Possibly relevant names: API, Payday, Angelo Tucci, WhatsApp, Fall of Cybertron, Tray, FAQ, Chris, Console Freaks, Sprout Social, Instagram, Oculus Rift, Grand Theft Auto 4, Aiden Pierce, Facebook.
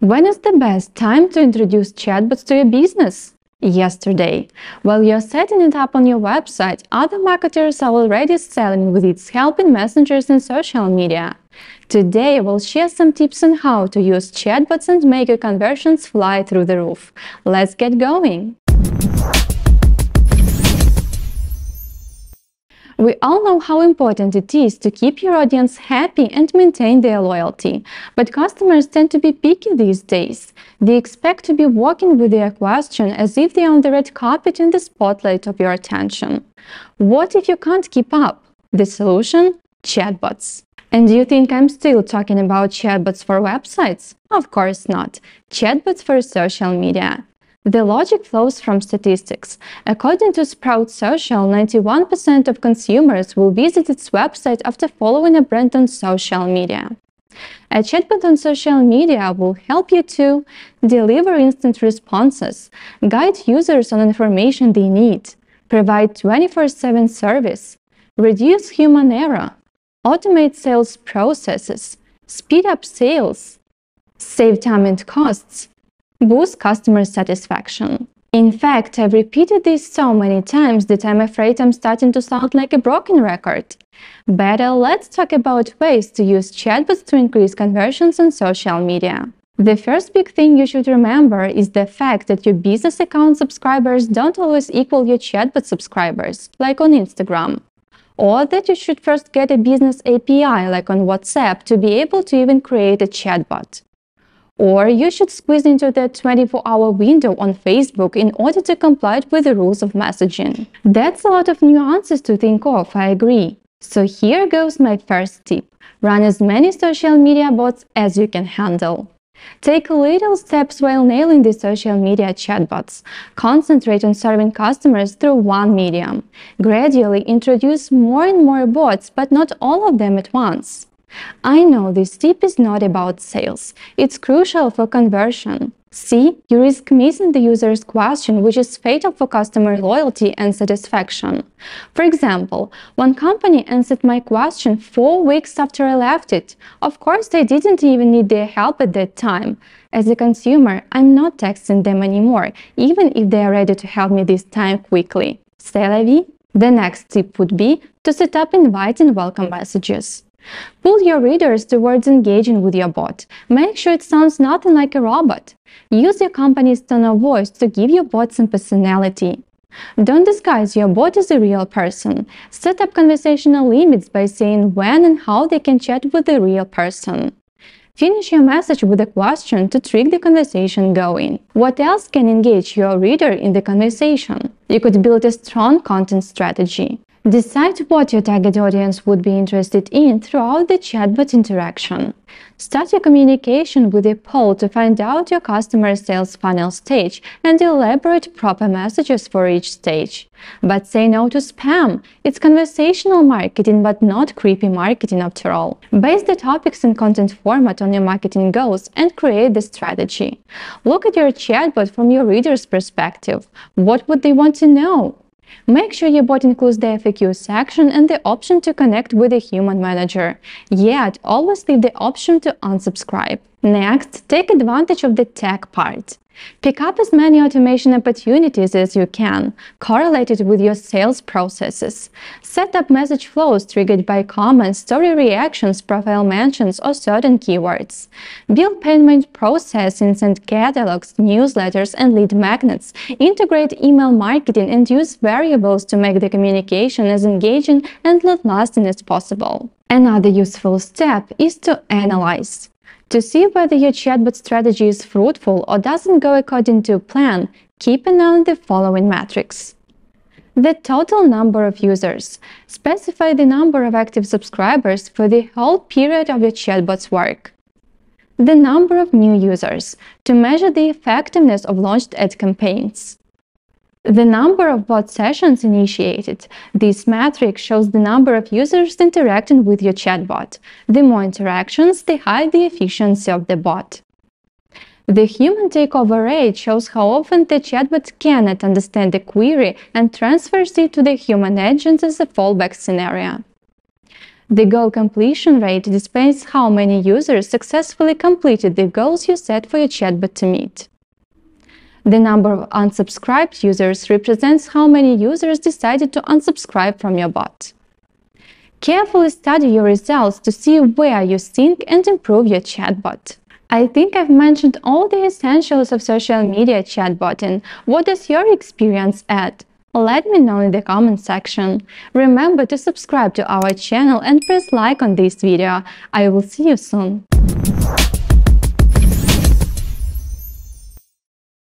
When is the best time to introduce chatbots to your business? Yesterday. While you're setting it up on your website, other marketers are already selling with its help in messengers and social media. Today we'll share some tips on how to use chatbots and make your conversions fly through the roof. Let's get going! We all know how important it is to keep your audience happy and maintain their loyalty, but customers tend to be picky these days. They expect to be walking with their question as if they are on the red carpet in the spotlight of your attention. What if you can't keep up? The solution? Chatbots. And do you think I'm still talking about chatbots for websites? Of course not. Chatbots for social media. The logic flows from statistics. According to Sprout Social, 91% of consumers will visit its website after following a brand on social media. A chatbot on social media will help you to deliver instant responses, guide users on information they need, provide 24/7 service, reduce human error, automate sales processes, speed up sales, save time and costs, boost customer satisfaction. In fact, I've repeated this so many times that I'm afraid I'm starting to sound like a broken record. Better, let's talk about ways to use chatbots to increase conversions on social media. The first big thing you should remember is the fact that your business account subscribers don't always equal your chatbot subscribers, like on Instagram. Or that you should first get a business API, like on WhatsApp, to be able to even create a chatbot. Or you should squeeze into the 24-hour window on Facebook in order to comply with the rules of messaging. That's a lot of nuances to think of, I agree. So here goes my first tip. Run as many social media bots as you can handle. Take little steps while nailing the social media chatbots. Concentrate on serving customers through one medium. Gradually introduce more and more bots, but not all of them at once. I know this tip is not about sales. It's crucial for conversion. See, you risk missing the user's question, which is fatal for customer loyalty and satisfaction. For example, one company answered my question 4 weeks after I left it. Of course, they didn't even need their help at that time. As a consumer, I'm not texting them anymore, even if they are ready to help me this time quickly. C'est la vie. The next tip would be to set up invite and welcome messages. Pull your readers towards engaging with your bot. Make sure it sounds nothing like a robot. Use your company's tone of voice to give your bot some personality. Don't disguise your bot as a real person. Set up conversational limits by saying when and how they can chat with the real person. Finish your message with a question to trick the conversation going. What else can engage your reader in the conversation? You could build a strong content strategy. Decide what your target audience would be interested in throughout the chatbot interaction. Start your communication with a poll to find out your customer sales funnel stage and elaborate proper messages for each stage. But say no to spam. It's conversational marketing, but not creepy marketing after all. Base the topics and content format on your marketing goals and create the strategy. Look at your chatbot from your reader's perspective. What would they want to know? Make sure your bot includes the FAQ section and the option to connect with a human manager, yet always leave the option to unsubscribe. Next, take advantage of the tech part. Pick up as many automation opportunities as you can, correlated with your sales processes. Set up message flows triggered by comments, story reactions, profile mentions, or certain keywords. Build payment processing and catalogs, newsletters, and lead magnets. Integrate email marketing and use variables to make the communication as engaging and long-lasting as possible. Another useful step is to analyze. To see whether your chatbot strategy is fruitful or doesn't go according to plan, keep an eye on the following metrics. The total number of users. Specify the number of active subscribers for the whole period of your chatbot's work. The number of new users, to measure the effectiveness of launched ad campaigns. The number of bot sessions initiated. This metric shows the number of users interacting with your chatbot. The more interactions, the higher the efficiency of the bot. The human takeover rate shows how often the chatbot cannot understand the query and transfers it to the human agent as a fallback scenario. The goal completion rate displays how many users successfully completed the goals you set for your chatbot to meet. The number of unsubscribed users represents how many users decided to unsubscribe from your bot. Carefully study your results to see where you think and improve your chatbot. I think I've mentioned all the essentials of social media chatbotting. What does your experience add? Let me know in the comment section. Remember to subscribe to our channel and press like on this video. I will see you soon.